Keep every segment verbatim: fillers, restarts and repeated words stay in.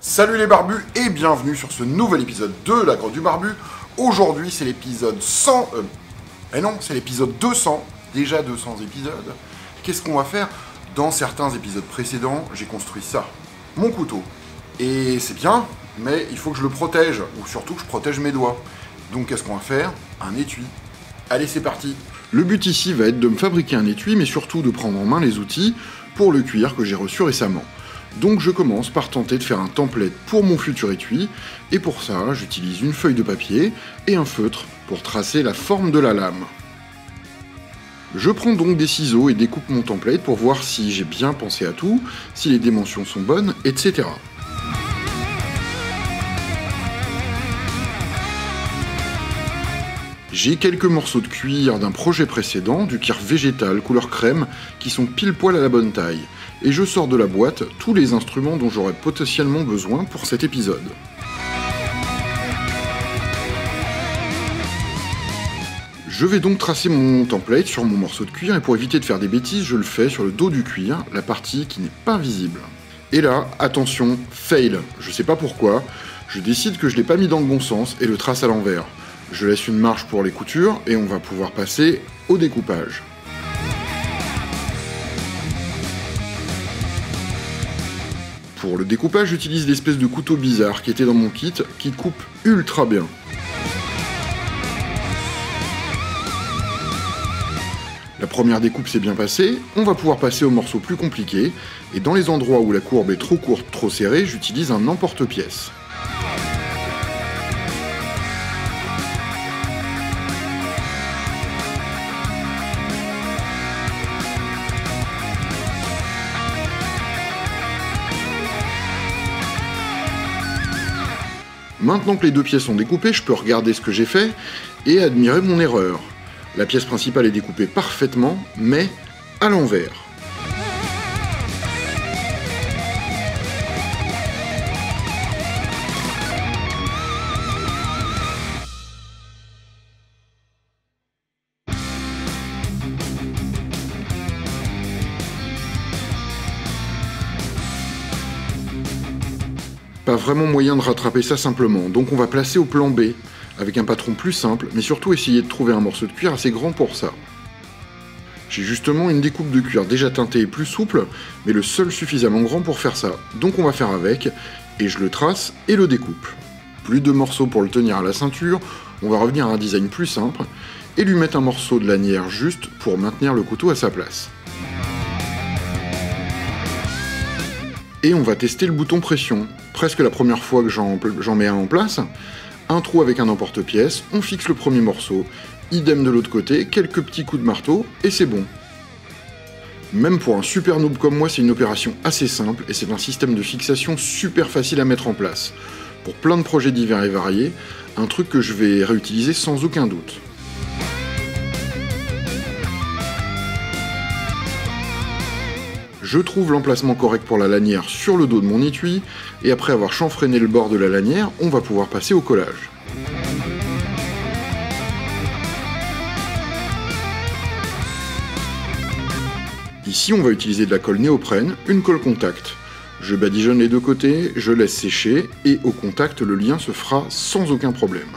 Salut les barbus et bienvenue sur ce nouvel épisode de La grotte du Barbu. Aujourd'hui c'est l'épisode cent... Euh, eh non, c'est l'épisode deux cents. Déjà deux cents épisodes. Qu'est-ce qu'on va faire? Dans certains épisodes précédents, j'ai construit ça. Mon couteau. Et c'est bien, mais il faut que je le protège. Ou surtout que je protège mes doigts. Donc qu'est-ce qu'on va faire? Un étui. Allez, c'est parti. Le but ici va être de me fabriquer un étui, mais surtout de prendre en main les outils pour le cuir que j'ai reçu récemment. Donc je commence par tenter de faire un template pour mon futur étui, et pour ça j'utilise une feuille de papier et un feutre pour tracer la forme de la lame. Je prends donc des ciseaux et découpe mon template pour voir si j'ai bien pensé à tout, si les dimensions sont bonnes, et cetera. J'ai quelques morceaux de cuir d'un projet précédent, du cuir végétal couleur crème, qui sont pile poil à la bonne taille. Et je sors de la boîte tous les instruments dont j'aurais potentiellement besoin pour cet épisode. Je vais donc tracer mon template sur mon morceau de cuir, et pour éviter de faire des bêtises, je le fais sur le dos du cuir, la partie qui n'est pas visible. Et là, attention, fail. Je sais pas pourquoi, je décide que je l'ai pas mis dans le bon sens et le trace à l'envers. Je laisse une marge pour les coutures et on va pouvoir passer au découpage. Pour le découpage, j'utilise l'espèce de couteau bizarre qui était dans mon kit, qui coupe ultra bien. La première découpe s'est bien passée, on va pouvoir passer aux morceaux plus compliqués, et dans les endroits où la courbe est trop courte, trop serrée, j'utilise un emporte-pièce. Maintenant que les deux pièces sont découpées, je peux regarder ce que j'ai fait et admirer mon erreur. La pièce principale est découpée parfaitement, mais à l'envers. Pas vraiment moyen de rattraper ça simplement, donc on va placer au plan B, avec un patron plus simple, mais surtout essayer de trouver un morceau de cuir assez grand pour ça. J'ai justement une découpe de cuir déjà teintée et plus souple, mais le seul suffisamment grand pour faire ça, donc on va faire avec, et je le trace et le découpe. Plus de morceaux pour le tenir à la ceinture, on va revenir à un design plus simple, et lui mettre un morceau de lanière juste pour maintenir le couteau à sa place. Et on va tester le bouton pression. Presque la première fois que j'en mets un en place, un trou avec un emporte-pièce, on fixe le premier morceau, idem de l'autre côté, quelques petits coups de marteau, et c'est bon. Même pour un super noob comme moi, c'est une opération assez simple, et c'est un système de fixation super facile à mettre en place, pour plein de projets divers et variés, un truc que je vais réutiliser sans aucun doute. Je trouve l'emplacement correct pour la lanière sur le dos de mon étui, et après avoir chanfreiné le bord de la lanière, on va pouvoir passer au collage. Ici, on va utiliser de la colle néoprène, une colle contact. Je badigeonne les deux côtés, je laisse sécher, et au contact, le lien se fera sans aucun problème.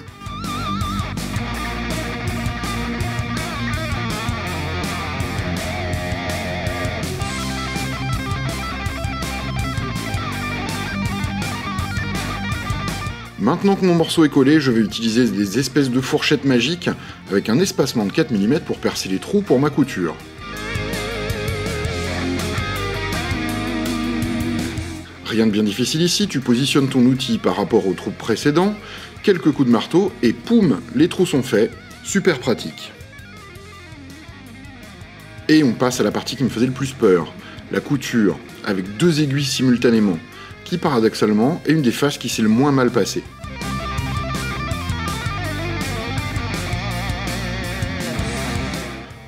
Maintenant que mon morceau est collé, je vais utiliser des espèces de fourchettes magiques avec un espacement de quatre millimètres pour percer les trous pour ma couture. Rien de bien difficile ici, tu positionnes ton outil par rapport aux trous précédents, quelques coups de marteau et poum, les trous sont faits, super pratique. Et on passe à la partie qui me faisait le plus peur, la couture, avec deux aiguilles simultanément. Qui paradoxalement est une des phases qui s'est le moins mal passée.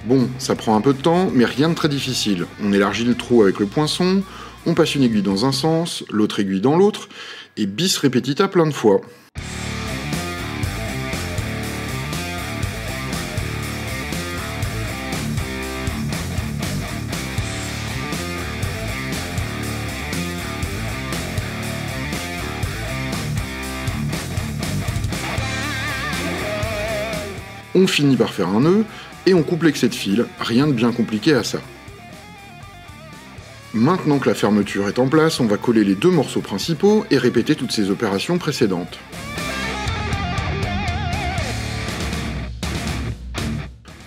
Bon, ça prend un peu de temps, mais rien de très difficile. On élargit le trou avec le poinçon, on passe une aiguille dans un sens, l'autre aiguille dans l'autre, et bis repetita plein de fois. on finit par faire un nœud, et on coupe l'excès de fil, rien de bien compliqué à ça. Maintenant que la fermeture est en place, on va coller les deux morceaux principaux et répéter toutes ces opérations précédentes.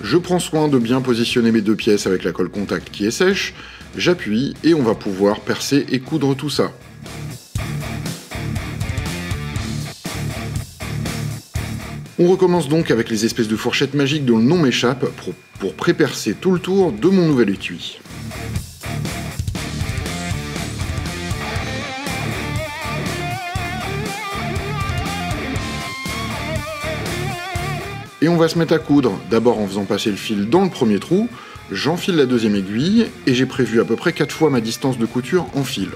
Je prends soin de bien positionner mes deux pièces avec la colle contact qui est sèche, j'appuie et on va pouvoir percer et coudre tout ça. On recommence donc avec les espèces de fourchettes magiques dont le nom m'échappe pour pré-percer tout le tour de mon nouvel étui. Et on va se mettre à coudre, d'abord en faisant passer le fil dans le premier trou, j'enfile la deuxième aiguille et j'ai prévu à peu près quatre fois ma distance de couture en fil.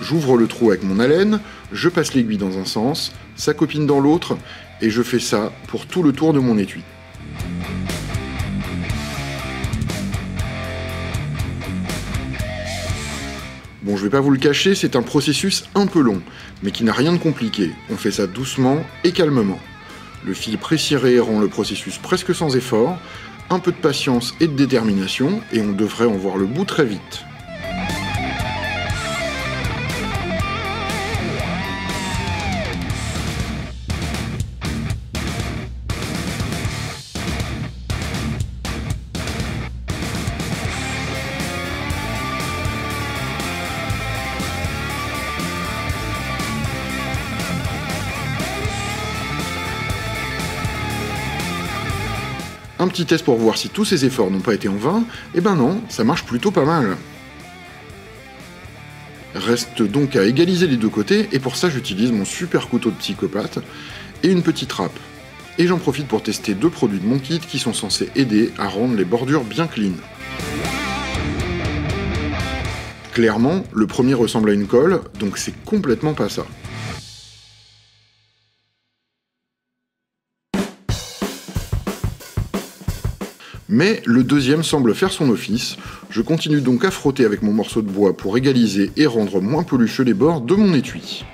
J'ouvre le trou avec mon haleine, je passe l'aiguille dans un sens, sa copine dans l'autre, et je fais ça pour tout le tour de mon étui. Bon, je vais pas vous le cacher, c'est un processus un peu long, mais qui n'a rien de compliqué, on fait ça doucement et calmement. Le fil pré-ciré rend le processus presque sans effort, un peu de patience et de détermination, et on devrait en voir le bout très vite. Un petit test pour voir si tous ces efforts n'ont pas été en vain, et ben non, ça marche plutôt pas mal. Reste donc à égaliser les deux côtés, et pour ça j'utilise mon super couteau de psychopathe et une petite râpe. Et j'en profite pour tester deux produits de mon kit qui sont censés aider à rendre les bordures bien clean. Clairement, le premier ressemble à une colle, donc c'est complètement pas ça. Mais le deuxième semble faire son office, je continue donc à frotter avec mon morceau de bois pour égaliser et rendre moins pelucheux les bords de mon étui.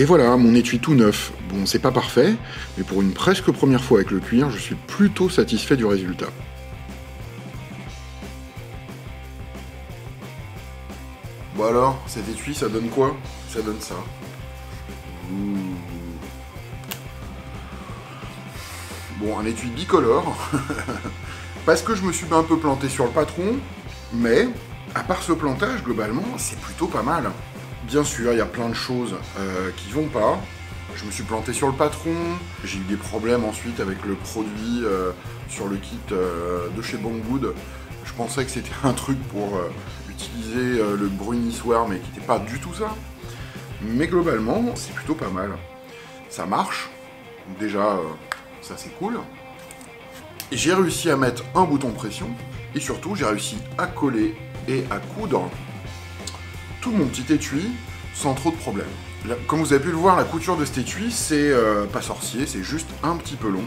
Et voilà, mon étui tout neuf. Bon, c'est pas parfait, mais pour une presque première fois avec le cuir, je suis plutôt satisfait du résultat. Bon alors, cet étui ça donne quoi? Ça donne ça. Mmh. Bon, un étui bicolore, parce que je me suis un peu planté sur le patron, mais à part ce plantage, globalement, c'est plutôt pas mal. Bien sûr, il y a plein de choses euh, qui vont pas. Je me suis planté sur le patron, j'ai eu des problèmes ensuite avec le produit euh, sur le kit euh, de chez Banggood. Je pensais que c'était un truc pour euh, utiliser euh, le brunissoir, mais qui n'était pas du tout ça. Mais globalement, c'est plutôt pas mal. Ça marche, déjà... Euh, ça c'est cool. J'ai réussi à mettre un bouton pression et surtout j'ai réussi à coller et à coudre tout mon petit étui sans trop de problèmes. Comme vous avez pu le voir, la couture de cet étui c'est euh, pas sorcier, c'est juste un petit peu long.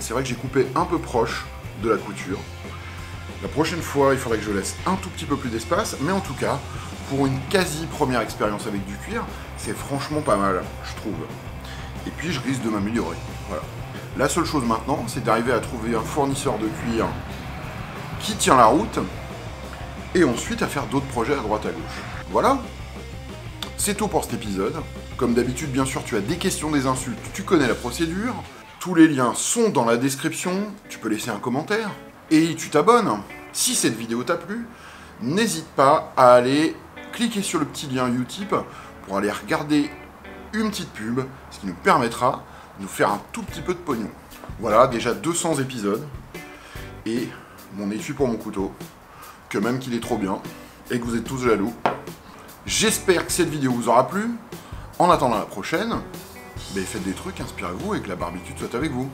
C'est vrai que j'ai coupé un peu proche de la couture. La prochaine fois il faudrait que je laisse un tout petit peu plus d'espace, mais en tout cas pour une quasi première expérience avec du cuir, c'est franchement pas mal je trouve. Et puis je risque de m'améliorer, voilà. La seule chose maintenant, c'est d'arriver à trouver un fournisseur de cuir qui tient la route et ensuite à faire d'autres projets à droite à gauche. Voilà, c'est tout pour cet épisode. Comme d'habitude, bien sûr, tu as des questions, des insultes, tu connais la procédure. Tous les liens sont dans la description, tu peux laisser un commentaire et tu t'abonnes. Si cette vidéo t'a plu, n'hésite pas à aller cliquer sur le petit lien Utip pour aller regarder une petite pub, ce qui nous permettra nous faire un tout petit peu de pognon. Voilà, déjà deux cents épisodes, et mon étui pour mon couteau, que même qu'il est trop bien, et que vous êtes tous jaloux. J'espère que cette vidéo vous aura plu. En attendant la prochaine, bah faites des trucs, inspirez-vous, et que la barbitude soit avec vous.